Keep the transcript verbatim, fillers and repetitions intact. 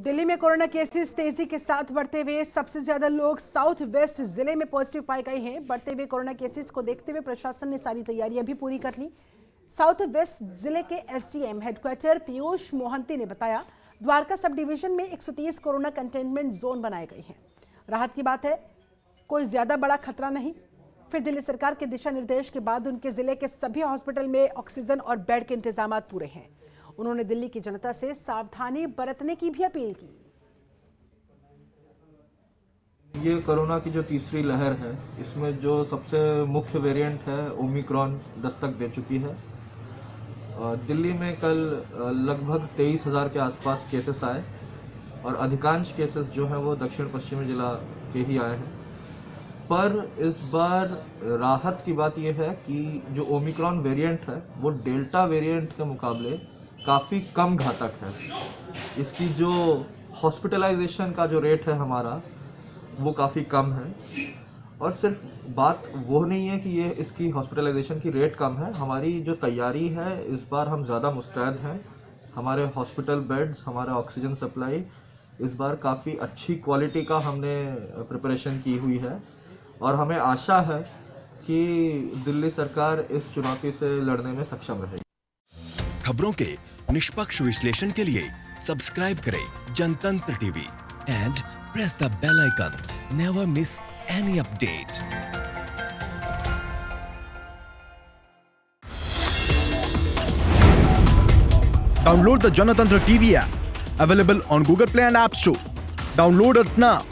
दिल्ली में corona cases तेजी के साथ बढ़ते हुए सबसे ज्यादा लोग साउथ वेस्ट जिले में पॉजिटिव पाए गए हैं। बढ़ते हुए कोरोना केसेस को देखते हुए प्रशासन ने सारी तैयारियां भी पूरी कर ली। साउथ वेस्ट जिले के एसडीएम हेडक्वार्टर पियूष मोहंती ने बताया, द्वारका सब डिवीजन में एक सौ तीस कोरोना कंटेनमेंट जोन बनाए गए हैं। राहत की बात है, कोई ज्यादा बड़ा खतरा नहीं। फिर दिल्ली सरकार के दिशा निर्देश के बाद उनके जिले के सभी हॉस्पिटल में ऑक्सीजन और बेड के इंतजाम पूरे हैं। उन्होंने दिल्ली की जनता से सावधानी बरतने की भी अपील की। ये कोरोना की जो तीसरी लहर है, इसमें जो सबसे मुख्य वेरिएंट है ओमिक्रॉन दस्तक दे चुकी है। दिल्ली में कल लगभग तेईस हजार के आसपास केसेस आए और अधिकांश केसेस जो हैं वो दक्षिण पश्चिमी जिला के ही आए हैं। पर इस बार राहत की बात यह है कि जो ओमिक्रॉन वेरिएंट है वो डेल्टा वेरिएंट के मुकाबले काफ़ी कम घातक है। इसकी जो हॉस्पिटलाइजेशन का जो रेट है हमारा वो काफ़ी कम है। और सिर्फ बात वो नहीं है कि ये इसकी हॉस्पिटलाइजेशन की रेट कम है, हमारी जो तैयारी है इस बार हम ज़्यादा मुस्तैद हैं। हमारे हॉस्पिटल बेड्स, हमारा ऑक्सीजन सप्लाई इस बार काफ़ी अच्छी क्वालिटी का हमने प्रिपरेशन की हुई है और हमें आशा है कि दिल्ली सरकार इस चुनौती से लड़ने में सक्षम रहेगी। खबरों के निष्पक्ष विश्लेषण के लिए सब्सक्राइब करें Jantantra TV and press the bell icon. Never miss any update. Download the Jantantra T V app available on Google Play and App Store. Download it now.